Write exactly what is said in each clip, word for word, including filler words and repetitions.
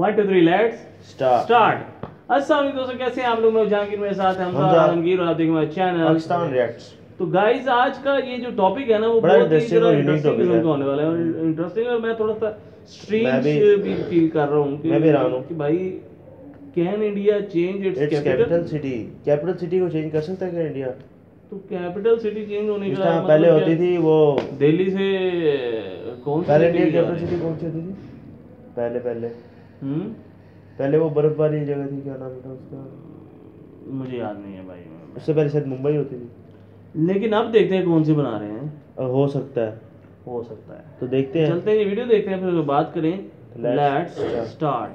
One two three let's start. अस्सलाम वालेकुम दोस्तों, कैसे हैं आप लोग? मैं जागिर, मेरे साथ हैं आलमगीर और आप देख रहे हैं चैनल पाकिस्तान रिएक्ट्स। तो गाइस आज का ये जो टॉपिक है ना वो बहुत ही इंटरेस्टिंग होने वाला है, इंटरेस्टिंग और मैं थोड़ा सा स्ट्रेंज भी फील कर रहा हूं कि मैं भी हैरान हूं कि भाई can India change its capital city? Capital city को चेंज कर सकता है क्या इंडिया? तो कैपिटल सिटी चेंज होने का पहले होती थी वो दिल्ली से कौन सी पहले इंडिया कैपिटल सिटी कौन सी होती थी? पहले पहले हम्म पहले वो बर्फबारी जगह थी, क्या नाम था उसका? मुझे याद नहीं है भाई। उससे पहले शायद मुंबई होती थी, लेकिन अब देखते हैं कौन सी बना रहे हैं। हो सकता है, हो सकता है, तो देखते हैं, चलते हैं ये वीडियो देखते हैं फिर बात करें। Let's start.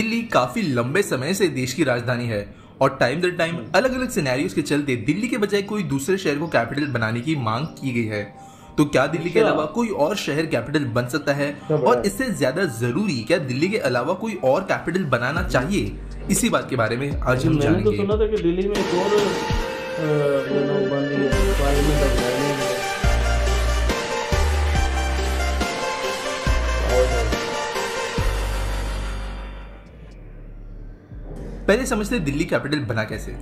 दिल्ली काफी लंबे समय से देश की राजधानी है और टाइम दर टाइम अलग अलग सिनेरियोस के चलते दिल्ली के बजाय कोई दूसरे शहर को कैपिटल बनाने की मांग की गई है। तो क्या दिल्ली के अलावा कोई और शहर कैपिटल बन सकता है? और इससे ज्यादा जरूरी, क्या दिल्ली के अलावा कोई और कैपिटल बनाना चाहिए? इसी बात के बारे में आज हम जानेंगे। मैंने तो सुना था कि दिल्ली में एक और बन रही है, पार्लियामेंट बन रही है। पहले समझते दिल्ली कैपिटल बना कैसे।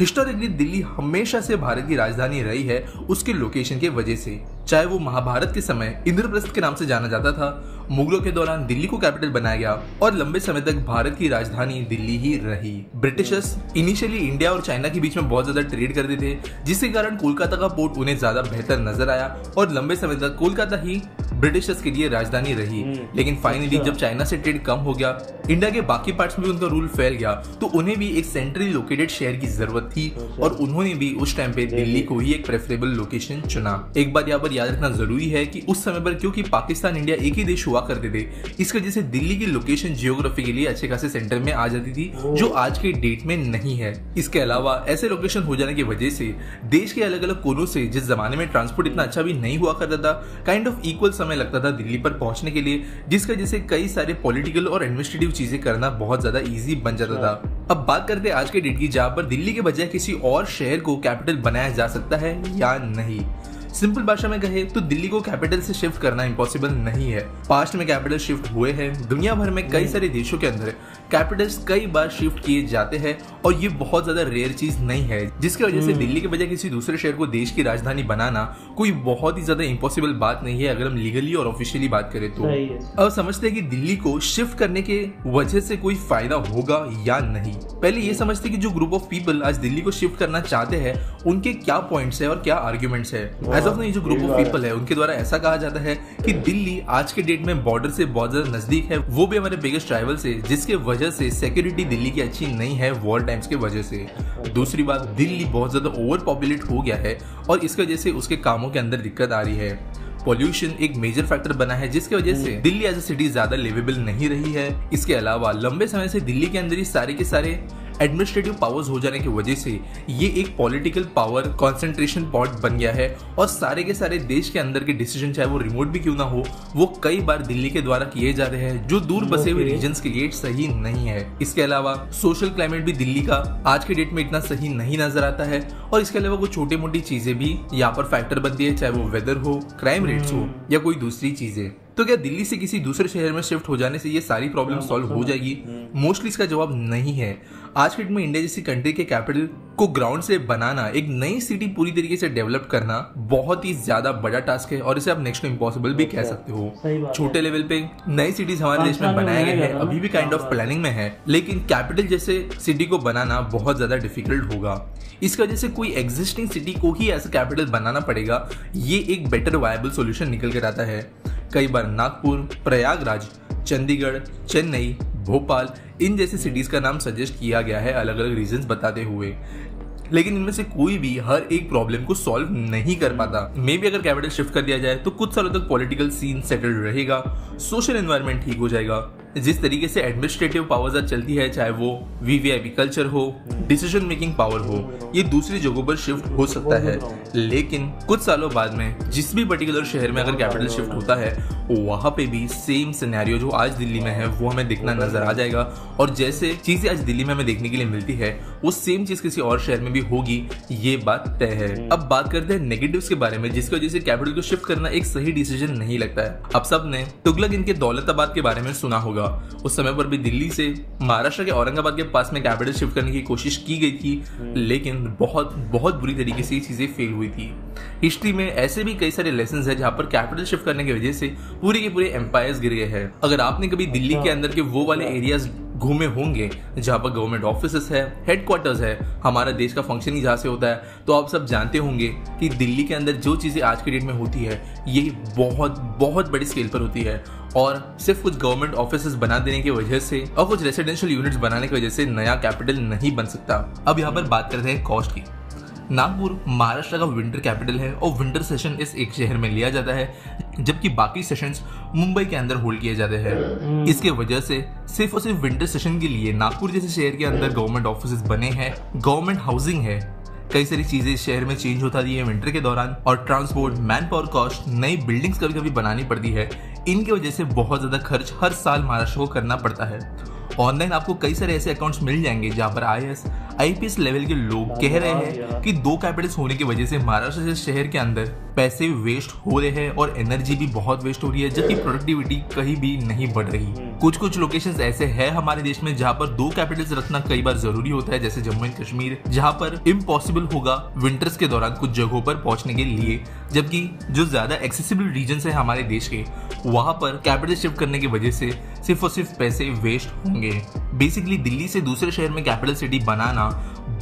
हिस्टोरिकली दिल्ली हमेशा से भारत की राजधानी रही है उसके लोकेशन के वजह से, चाहे वो महाभारत के समय इंद्रप्रस्थ के नाम से जाना जाता था। मुगलों के दौरान दिल्ली को कैपिटल बनाया गया और लंबे समय तक भारत की राजधानी दिल्ली ही रही। ब्रिटिशर्स इनिशियली इंडिया और चाइना के बीच में बहुत ज्यादा ट्रेड करते थे, जिसके कारण कोलकाता का पोर्ट उन्हें ज्यादा बेहतर नजर आया और लंबे समय तक कोलकाता ही ब्रिटिशर्स के लिए राजधानी रही। लेकिन फाइनली जब चाइना से ट्रेड कम हो गया, इंडिया के बाकी पार्ट्स में उनका रूल फैल गया, तो उन्हें भी एक सेंट्रली लोकेटेड शहर की जरूरत थी और उन्होंने भी उस टाइम पे दिल्ली को ही एक प्रेफरेबल लोकेशन चुना। एक बात यहाँ पर याद रखना जरूरी है कि उस समय पर क्योंकि पाकिस्तान इंडिया एक ही देश हुआ करते थे, इसकी वजह से दिल्ली की लोकेशन जियोग्राफी के लिए अच्छे खासे सेंटर में आ जाती थी, जो आज के डेट में नहीं है। इसके अलावा ऐसे लोकेशन हो जाने की वजह से देश के अलग अलग कोनों से, जिस जमाने में ट्रांसपोर्ट इतना अच्छा भी नहीं हुआ करता था, काइंड ऑफ इक्वल समय लगता था दिल्ली पर पहुंचने के लिए, जिसकी वजह से कई सारे पॉलिटिकल और एडमिनिस्ट्रेटिव चीजें करना बहुत ज्यादा इजी बन जाता था। अब बात करते हैं आज के डेट की, जहाँ पर दिल्ली के बजाय किसी और शहर को कैपिटल बनाया जा सकता है या नहीं। सिंपल भाषा में कहे तो दिल्ली को कैपिटल से शिफ्ट करना इम्पॉसिबल नहीं है। पास्ट में कैपिटल शिफ्ट हुए हैं, दुनिया भर में कई सारे देशों के अंदर कैपिटल्स कई बार शिफ्ट किए जाते हैं और ये बहुत ज्यादा रेयर चीज नहीं है, जिसकी वजह से दिल्ली के बजाय किसी दूसरे शहर को देश की राजधानी बनाना कोई बहुत ही ज्यादा इम्पॉसिबल बात नहीं है, अगर हम लीगली और ऑफिशियली बात करें तो। अब समझते हैं कि दिल्ली को शिफ्ट करने के वजह से कोई फायदा होगा या नहीं। पहले ये समझते हैं कि जो ग्रुप ऑफ पीपल आज दिल्ली को शिफ्ट करना चाहते हैं उनके क्या पॉइंट्स है और क्या आर्ग्यूमेंट्स है। जो ग्रुप ऑफ पीपल है उनके द्वारा ऐसा कहा जाता है कि दिल्ली आज के डेट में बॉर्डर से बहुत ज्यादा नजदीक है, वो भी हमारे बिगेस्ट ट्राइबल से, जिसके वजह से सिक्योरिटी दिल्ली की अच्छी नहीं है वॉर टाइम्स के वजह से। दूसरी बात, दिल्ली बहुत ज्यादा ओवर पॉपुलेट हो गया है और इसकी वजह से उसके कामों के अंदर दिक्कत आ रही है। पॉल्यूशन एक मेजर फैक्टर बना है, जिसकी वजह से दिल्ली एज ए सिटी ज्यादा लिवेबल नहीं रही है। इसके अलावा लंबे समय से दिल्ली के अंदर ही सारे के सारे एडमिनिस्ट्रेटिव पावर्स हो जाने की वजह से ये एक पॉलिटिकल पावर कंसंट्रेशन पॉट बन गया है और सारे के सारे देश के अंदर के डिसीजन, चाहे वो रिमोट भी क्यों ना हो, वो कई बार दिल्ली के द्वारा किए जा रहे हैं, जो दूर बसे हुए रीजन्स के लिए सही नहीं है। इसके अलावा सोशल क्लाइमेट भी दिल्ली का आज के डेट में इतना सही नहीं नजर आता है और इसके अलावा कुछ छोटी मोटी चीजें भी यहाँ पर फैक्टर बनती है, चाहे वो वेदर हो, क्राइम रेट्स हो या कोई दूसरी चीजें। तो क्या दिल्ली से किसी दूसरे शहर में शिफ्ट हो जाने से ये सारी प्रॉब्लम सॉल्व हो जाएगी? मोस्टली इसका जवाब नहीं है। आज के डेट में इंडिया जैसी कंट्री के कैपिटल को ग्राउंड से बनाना, एक नई सिटी पूरी तरीके से डेवलप करना बहुत ही ज्यादा बड़ा टास्क है और इसे आप नेक्स्ट टू इम्पॉसिबल भी कह सकते हो। छोटे लेवल पे नई सिटीज हमारे देश में बनाए गए हैं, अभी भी काइंड ऑफ प्लानिंग में है, लेकिन कैपिटल जैसे सिटी को बनाना बहुत ज्यादा डिफिकल्ट होगा। इसकी वजह से कोई एग्जिस्टिंग सिटी को ही ऐसा कैपिटल बनाना पड़ेगा, ये एक बेटर वायबल सोल्यूशन निकल कर आता है। कई बार नागपुर, प्रयागराज, चंडीगढ़, चेन्नई, भोपाल, इन जैसी सिटीज का नाम सजेस्ट किया गया है अलग अलग रीजंस बताते हुए, लेकिन इनमें से कोई भी हर एक प्रॉब्लम को सॉल्व नहीं कर पाता। मे बी अगर कैपिटल शिफ्ट कर दिया जाए तो कुछ सालों तक पॉलिटिकल सीन सेटल रहेगा, सोशल एनवायरनमेंट ठीक हो जाएगा। जिस तरीके से एडमिनिस्ट्रेटिव पावर्स आज चलती है, चाहे वो वीवीआईपी कल्चर हो, डिसीजन मेकिंग पावर हो, ये दूसरी जगहों पर शिफ्ट हो सकता है, लेकिन कुछ सालों बाद में जिस भी पर्टिकुलर शहर में अगर कैपिटल शिफ्ट होता है, वहाँ पे भी सेम सिनेरियो जो आज दिल्ली में है वो हमें दिखना नजर आ जाएगा। और जैसे चीजें आज दिल्ली में हमें देखने के लिए मिलती है, वो सेम चीज किसी और शहर में भी होगी, ये बात तय है। अब बात करते हैं नेगेटिव्स के बारे में, जिसकी वजह से कैपिटल को शिफ्ट करना एक सही डिसीजन नहीं लगता है। अब सबने तुगलक इनके दौलताबाद के बारे में सुना होगा, होगा। उस समय पर भी दिल्ली से महाराष्ट्र के औरंगाबाद के पास में कैपिटल शिफ्ट करने की कोशिश की गई थी, लेकिन बहुत बहुत बुरी तरीके से ये चीज़ें फेल हुई थी। हिस्ट्री में ऐसे भी कई सारे लेसन है जहाँ पर कैपिटल शिफ्ट करने की वजह से पूरे के पूरे एम्पायर्स गिर गए हैं। अगर आपने कभी दिल्ली के अंदर के वो वाले एरियाज घूमे होंगे जहाँ पर गवर्नमेंट ऑफिसेस है, हेडक्वार्टर्स है, हमारा देश का फंक्शन ही जहाँ से होता है, तो आप सब जानते होंगे कि दिल्ली के अंदर जो चीज़ें आज के डेट में होती है ये बहुत बहुत बड़े स्केल पर होती है। और सिर्फ कुछ गवर्नमेंट ऑफिसेस बना देने की वजह से और कुछ रेसिडेंशियल यूनिट्स बनाने की वजह से नया कैपिटल नहीं बन सकता। अब यहाँ पर बात करते हैं कॉस्ट की। नागपुर महाराष्ट्र का विंटर कैपिटल है और विंटर सेशन इस एक शहर में लिया जाता है, जबकि बाकी सेशंस मुंबई के अंदर होल्ड किए जाते हैं। इसके वजह से सिर्फ और सिर्फ विंटर सेशन के लिए नागपुर जैसे शहर के अंदर गवर्नमेंट ऑफिसेज बने हैं, गवर्नमेंट हाउसिंग है, कई सारी चीजें इस शहर में चेंज होता रही है विंटर के दौरान, और ट्रांसपोर्ट, मैन पावर कॉस्ट, नई बिल्डिंग्स कभी कभी बनानी पड़ती है। इनकी वजह से बहुत ज्यादा खर्च हर साल महाराष्ट्र को करना पड़ता है। ऑनलाइन आपको कई सारे ऐसे अकाउंट्स मिल जाएंगे जहाँ पर आईएएस, आईपीएस लेवल के लोग कह रहे हैं कि दो कैपिटल्स होने की वजह से महाराष्ट्र जैसे शहर के अंदर पैसे वेस्ट हो रहे हैं और एनर्जी भी बहुत वेस्ट हो रही है, जबकि प्रोडक्टिविटी कहीं भी नहीं बढ़ रही। कुछ कुछ लोकेशंस ऐसे हैं हमारे देश में जहाँ पर दो कैपिटल्स रखना कई बार जरूरी होता है, जैसे जम्मू एंड कश्मीर, जहाँ पर इम्पॉसिबल होगा विंटर्स के दौरान कुछ जगहों पर पहुंचने के लिए, जबकि जो ज्यादा एक्सेसिबल रीजन्स है हमारे देश के, वहाँ पर कैपिटल शिफ्ट करने की वजह से सिर्फ और सिर्फ पैसे वेस्ट होंगे। बेसिकली दिल्ली से दूसरे शहर में कैपिटल सिटी बनाना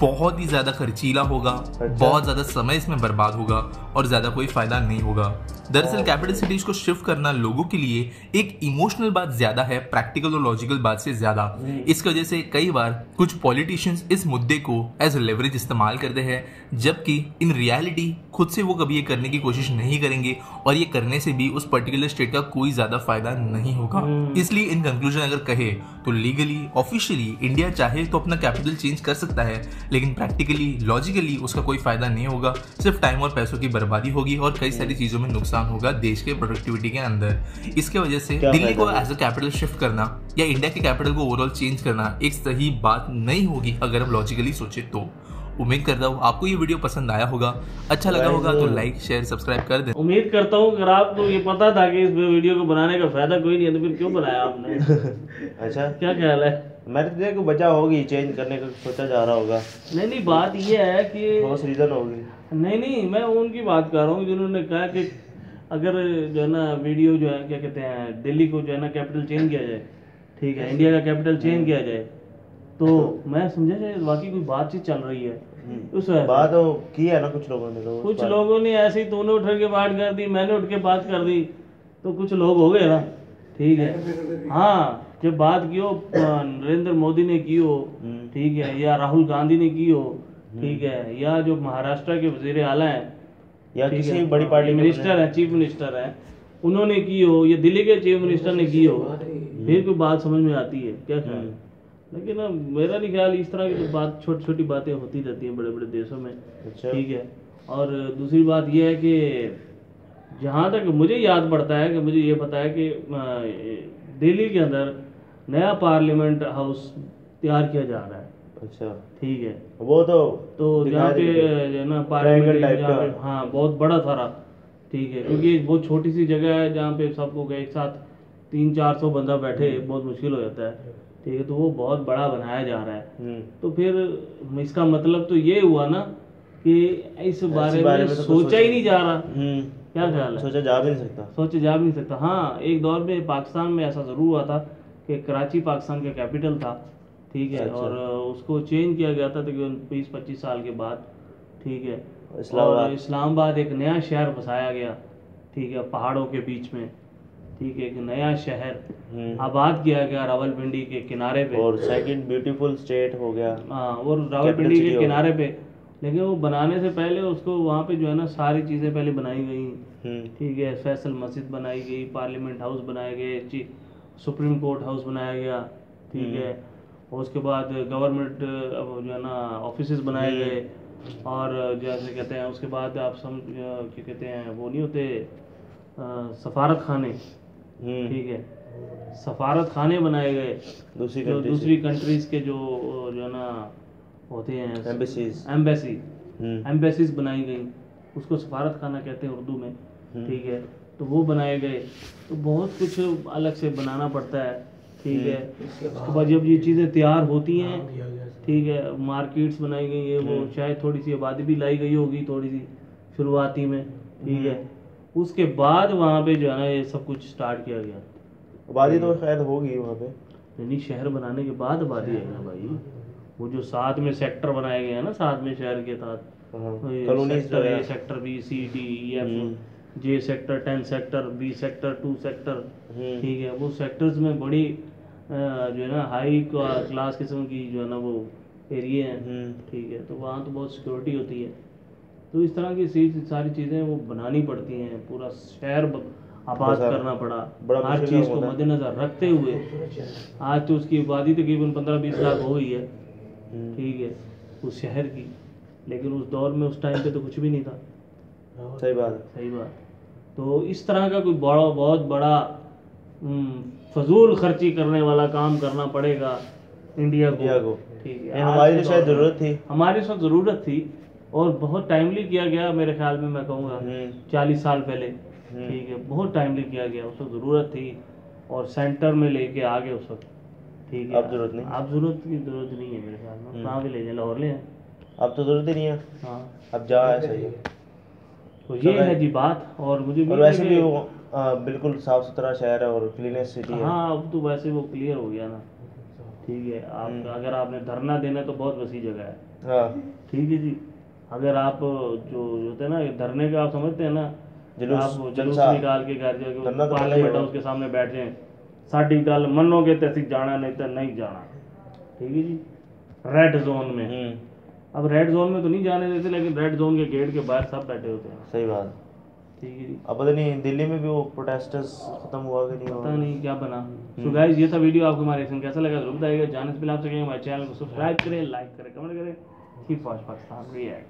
बहुत ही ज़्यादा खर्चीला होगा, बहुत ज़्यादा समय इसमें बर्बाद होगा और ज़्यादा कोई फ़ायदा नहीं होगा। दरअसल कैपिटल सिटीज़ को शिफ्ट करना लोगों के लिए एक इमोशनल बात ज़्यादा है, प्रैक्टिकल और लॉजिकल बात से ज़्यादा। इसकी वजह से कई बार कुछ पॉलिटिशियंस इस मुद्दे को एज लेवरेज इस्तेमाल करते हैं, जबकि इन रियलिटी खुद से वो कभी ये करने की कोशिश नहीं करेंगे और ये करने से भी उस पर्टिकुलर स्टेट का कोई ज़्यादा फायदा नहीं होगा। इसलिए इन कंक्लूजन अगर कहे तो लीगली ऑफिशियली इंडिया चाहे तो अपना कैपिटल चेंज कर सकता है, लेकिन प्रैक्टिकली लॉजिकली उसका कोई फायदा नहीं होगा, सिर्फ टाइम और पैसों की बर्बादी होगी और कई सारी चीज़ों में नुकसान होगा देश के प्रोडक्टिविटी के अंदर। इसके वजह से दिल्ली को एज अ कैपिटल शिफ्ट करना या इंडिया के कैपिटल को ओवरऑल चेंज करना एक सही बात नहीं होगी अगर हम लॉजिकली सोचे तो। उम्मीद करता हूँ आपको ये वीडियो पसंद आया होगा, अच्छा लगा होगा तो लाइक, शेयर, सब्सक्राइब कर दें। उम्मीद करता हूँ अगर आपको ये पता था कि इस वीडियो को बनाने का फायदा कोई नहीं है तो फिर क्यों बनाया आपने? अच्छा क्या ख्याल है? मैंने तो देखो बचा होगी, चेंज करने का सोचा जा रहा होगा। नहीं नहीं, बात ये है कि बहुत रीजन होगी। नहीं नहीं, मैं उनकी बात कर रहा हूँ जिन्होंने कहा कि अगर जो है ना वीडियो जो है क्या कहते हैं दिल्ली को जो है ना कैपिटल चेंज किया जाए, ठीक है, इंडिया का कैपिटल चेंज किया जाए, तो मैं समझा जाए बाकी कोई बातचीत चल रही है उस बात की है ना। कुछ लोगों ने तो कुछ लोगों ने ऐसे ही तूने उठ के बात कर दी, मैंने उठ के बात कर दी, तो कुछ लोग हो गए ना, ठीक है। हाँ, जब बात की हो नरेंद्र मोदी ने की हो, ठीक है, या राहुल गांधी ने की हो, ठीक है, या जो महाराष्ट्र के वजीर आला है या किसी बड़ी पार्टी मिनिस्टर है, चीफ मिनिस्टर है, उन्होंने की हो, या दिल्ली के चीफ मिनिस्टर ने की हो, फिर कोई बात समझ में आती है। क्या ख्याल? लेकिन अब मेरा नहीं ख्याल, इस तरह की तो बात छोटी छोटी बातें होती रहती हैं बड़े बड़े देशों में, ठीक है। और दूसरी बात यह है कि जहाँ तक मुझे याद पड़ता है कि मुझे ये पता है कि दिल्ली के अंदर नया पार्लियामेंट हाउस तैयार किया जा रहा है। अच्छा, ठीक है। वो तो तो यहाँ पे जो है ना पार्लियामेंट, हाँ, बहुत बड़ा सारा, ठीक है, क्योंकि बहुत छोटी सी जगह है जहाँ पे सबको एक साथ तीन चार सौ बंदा बैठे बहुत मुश्किल हो जाता है, ठीक है। तो वो बहुत बड़ा बनाया जा रहा है, तो फिर इसका मतलब तो ये हुआ ना कि इस बारे, बारे में तो सोचा ही नहीं जा रहा। क्या ख्याल है? सोचा जा भी नहीं सकता, सोचा जा भी नहीं सकता। हाँ, एक दौर में पाकिस्तान में ऐसा जरूर हुआ था कि कराची पाकिस्तान का कैपिटल था, ठीक है, और उसको चेंज किया गया था तकरीबन बीस पच्चीस साल के बाद, ठीक है। और इस्लामाबाद एक नया शहर बसाया गया, ठीक है, पहाड़ों के बीच में, ठीक है, एक नया शहर आबाद किया गया रावलपिंडी के किनारे पे, और सेकंड ब्यूटीफुल स्टेट हो गया। हाँ, और रावलपिंडी के किनारे पे, लेकिन वो बनाने से पहले उसको वहाँ पे जो है ना सारी चीज़ें पहले बनाई गई, ठीक है। फैसल मस्जिद बनाई गई, पार्लियामेंट हाउस बनाए गए, सुप्रीम कोर्ट हाउस बनाया गया, ठीक है, और उसके बाद गवर्नमेंट जो है ना ऑफिस बनाए गए, और जैसे कहते हैं उसके बाद आप सब क्या कहते हैं वो नहीं होते सफारत खाने, ठीक है, सफारत खाने बनाए गए दूसरी जो दूसरी कंट्रीज के जो जो है ना होते हैं एम्बेसीज, एम्बेसी एम्बेसीज बनाई गई, उसको सफारत खाना कहते हैं उर्दू में, ठीक है, तो वो बनाए गए। तो बहुत कुछ अलग से बनाना पड़ता है, ठीक है, उसके बाद जब ये चीज़ें तैयार होती हैं, ठीक है, मार्केट्स बनाई गई है, वो शायद थोड़ी सी आबादी भी लाई गई होगी थोड़ी सी शुरुआती में, ठीक है, उसके बाद वहाँ पे जो है ना ये सब कुछ स्टार्ट किया गया। आबादी तो शायद होगी वहाँ पे, यानी शहर बनाने के बाद आबादी है ना भाई, वो जो साथ में सेक्टर बनाए गए हैं ना, साथ में शहर के साथ sector A sector B C D E F J sector ten sector B sector two sector, ठीक है, वो सेक्टर्स में बड़ी जो है ना हाई क्लास किस्म की जो है ना वो एरिया है, ठीक है, तो वहाँ तो बहुत सिक्योरिटी होती है, तो इस तरह की चीज सारी चीज़ें वो बनानी पड़ती हैं, पूरा शहर आबाद करना पड़ा, हर चीज़ को मद्देनजर रखते हुए। आज तो उसकी आबादी तकरीबन पंद्रह बीस लाख हो गई है, ठीक है, उस शहर की, लेकिन उस दौर में उस टाइम पे तो कुछ भी नहीं था। सही बात, सही बात। तो इस तरह का कोई बड़ा बहुत बड़ा फजूल खर्ची करने वाला काम करना पड़ेगा इंडिया को, ठीक है, हमारी शायद ज़रूरत थी, हमारी शायद ज़रूरत थी, और बहुत टाइमली किया गया मेरे ख्याल में, मैं कहूँगा चालीस साल पहले, ठीक है, बहुत टाइमली किया गया, उसको ज़रूरत थी, और सेंटर में लेके आ गए उस वक्त, ठीक है, अब ज़रूरत नहीं, अब ज़रूरत की ज़रूरत नहीं है मेरे ख्याल में, कहाँ भी ले जाए, लाहौर ले जाए, अब तो ज़रूरत ही नहीं है। हाँ, अब जा सही है, तो ये है जी बात। और मुझे वैसे भी वो बिल्कुल साफ़ सुथरा शहर है और क्लीन सिटी है। हाँ, अब तो वैसे वो क्लियर हो गया ना, ठीक है, आप अगर आपने धरना देना तो बहुत वसी जगह है, ठीक है जी, अगर आप जो होते हैं ना धरने के, आप समझते हैं ना, आप जुलूस निकाल के घर जाके पार्लियामेंट हाउस के सामने बैठ जाए, साडी गल मनोगे तो असीं जाना नहीं तो नहीं जाना, ठीक है जी, रेड जोन में। अब रेड जोन में तो नहीं जाने देते, लेकिन रेड जोन के गेट के बाहर सब बैठे होते हैं। सही बात, ठीक है जी। अब पता नहीं दिल्ली में भी वो प्रोटेस्टर्स खत्म हुआ कि नहीं, पता नहीं क्या बना। सो गाइस, ये था वीडियो, आपको हमारे एक्शन कैसा लगा जरूर बताइएगा। जानने से पहले आप सकेंगे हमारे चैनल को सब्सक्राइब करें, लाइक करें, कमेंट करें। Keep watch Pakistan react.